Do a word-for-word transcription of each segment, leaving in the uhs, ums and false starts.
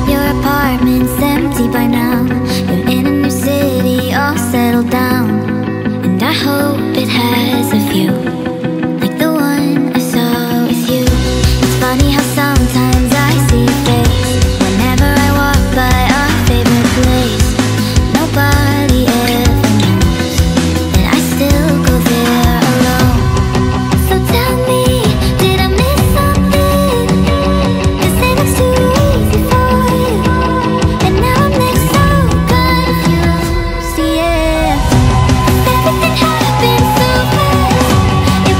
bet your apartment's empty by now. You're in a new city, all settled down, and I hope it has a view like the one I saw with you. It's funny how sometimes I see your face whenever I walk by our favorite place. Nobody ever knows, and I still go there alone. So tell me, did I miss something? This ain't too easy for you, and now I'm like so confused, yeah. Everything happened so fast. It would have been nice to know that you were having doubts.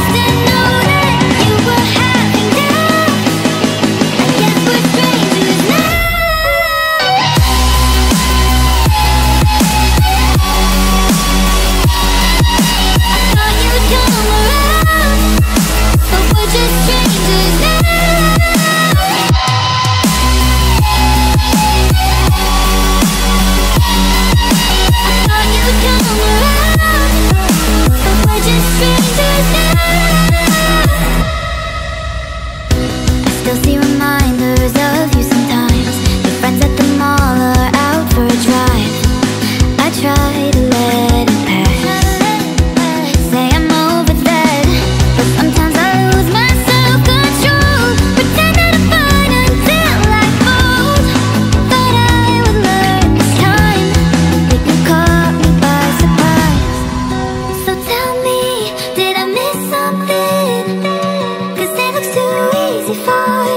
I guess we're strangers now. I thought you'd come around, but we're just strangers now. I thought you'd come around, but we're just strangers now. I still see reminders of you sometimes. Your friends at the mall are out for a drive. I try to let it pass. Say I'm over that, but sometimes I lose my self-control. Pretend that I'm fine until I fold. Thought I would learn this time, but you caught me by surprise. So tell me, did I miss something? Cause it looks too easy for you,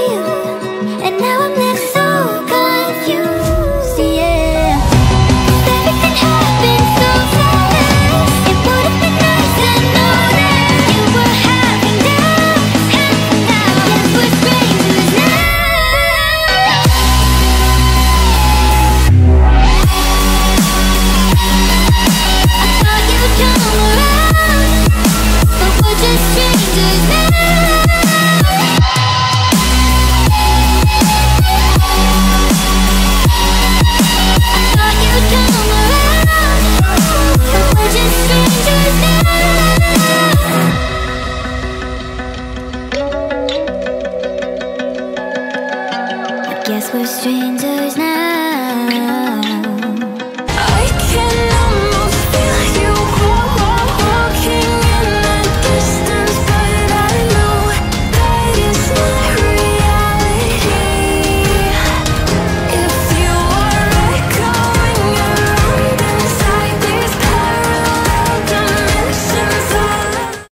and now I'm left so confused, yeah. Everything happened so fast. It would have been nice to know that you were having doubts, and now I guess we're strangers now. I thought you'd come around, but we're just strangers now. I thought you'd come around, but we're just strangers now. I guess we're strangers